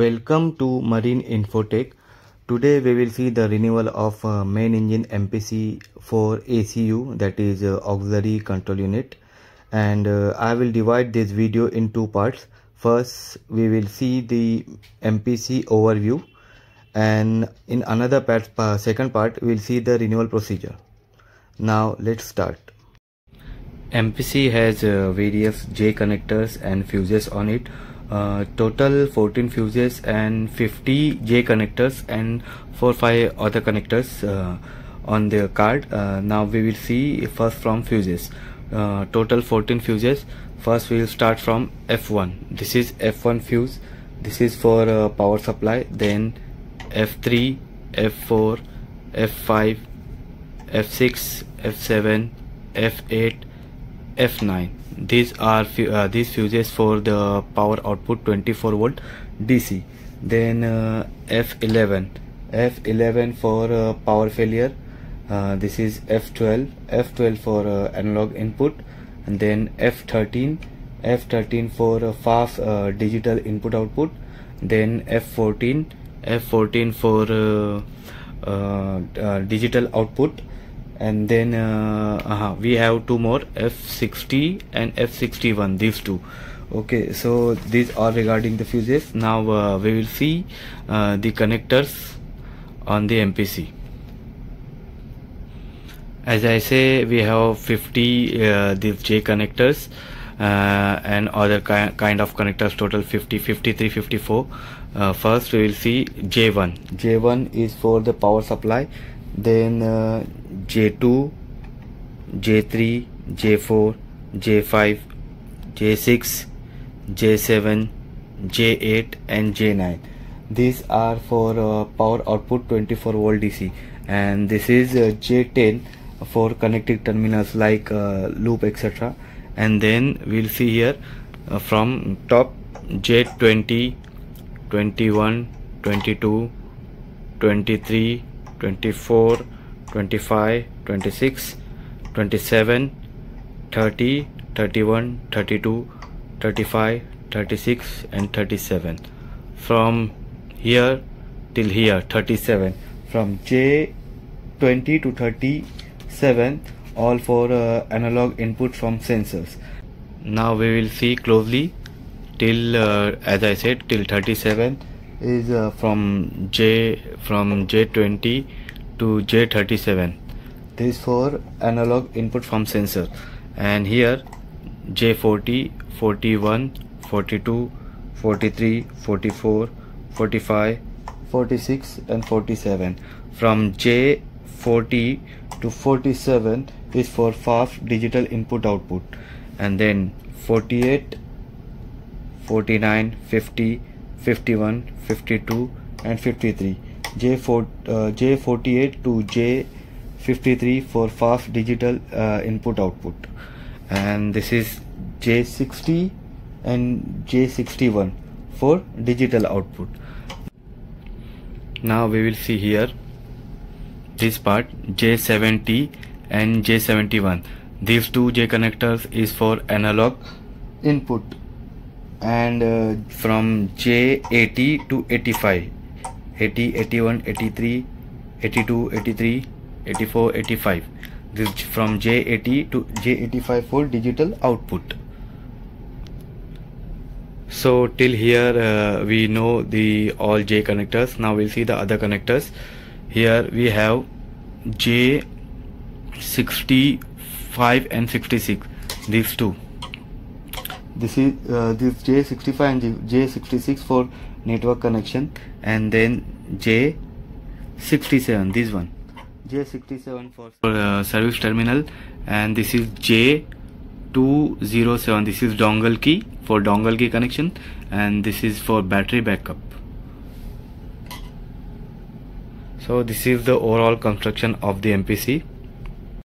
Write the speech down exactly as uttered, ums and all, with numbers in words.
Welcome to Marine Infotech. Today we will see the renewal of uh, main engine M P C for A C U, that is uh, auxiliary control unit, and uh, I will divide this video in two parts. First we will see the M P C overview, and in another part, uh, second part, we will see the renewal procedure. Now let's start. M P C has uh, various J connectors and fuses on it. Uh, total fourteen fuses and fifty J connectors and four five other connectors uh, on the card. Uh, now we will see first from fuses. Uh, total fourteen fuses. First we will start from F one. This is F one fuse. This is for uh, power supply. Then F three, F four, F five, F six, F seven, F eight, F nine. These are uh, these fuses for the power output twenty-four volt D C. Then uh, F eleven, F eleven for uh, power failure. Uh, this is F twelve, F twelve for uh, analog input, and then F thirteen, F thirteen for uh, fast uh, digital input output. Then F fourteen, F fourteen for uh, uh, uh, digital output. And then uh, uh-huh, we have two more, F sixty and F sixty-one, these two. Okay, so these are regarding the fuses. Now uh, we will see uh, the connectors on the M P C. As I say, we have fifty uh, these J connectors uh, and other ki kind of connectors, total fifty, fifty-three, fifty-four. Uh, first we will see J one. J one is for the power supply. Then uh, J two, J three, J four, J five, J six, J seven, J eight and J nine. These are for uh, power output twenty-four volt D C, and this is uh, J ten for connected terminals like uh, loop, et cetera. And then we'll see here uh, from top, J twenty, twenty-one, twenty-two, twenty-three, twenty-four, twenty-five, twenty-six, twenty-seven, thirty, thirty-one, thirty-two, thirty-five, thirty-six and thirty-seven. From here till here, thirty-seven. From J twenty to thirty-seven, all for uh, analog input from sensors. Now we will see closely till uh, as I said, till thirty-seven is uh, from J from J twenty to J thirty-seven. This is for analog input from sensor. And here J forty, forty-one, forty-two, forty-three, forty-four, forty-five, forty-six and forty-seven. From J forty to forty-seven is for fast digital input output. And then forty-eight, forty-nine, fifty, fifty-one, fifty-two and fifty-three. J forty-eight to J fifty-three for fast digital uh, input output. And this is J sixty and J sixty-one for digital output. Now we will see here this part, J seventy and J seventy-one. These two J connectors is for analog input. And uh, from J eighty to eighty-five, eighty, eighty-one, eighty-three, eighty-two, eighty-three, eighty-four, eighty-five. This from J eighty to J eighty-five for digital output. So till here uh, we know the all J connectors. Now we'll see the other connectors. Here we have J sixty-five and sixty-six, these two. This is uh, this J sixty-five and J sixty-six for network connection, and then J sixty-seven, this one, J sixty-seven for uh, service terminal, and this is J two oh seven, this is dongle key, for dongle key connection, and this is for battery backup. So this is the overall construction of the M P C.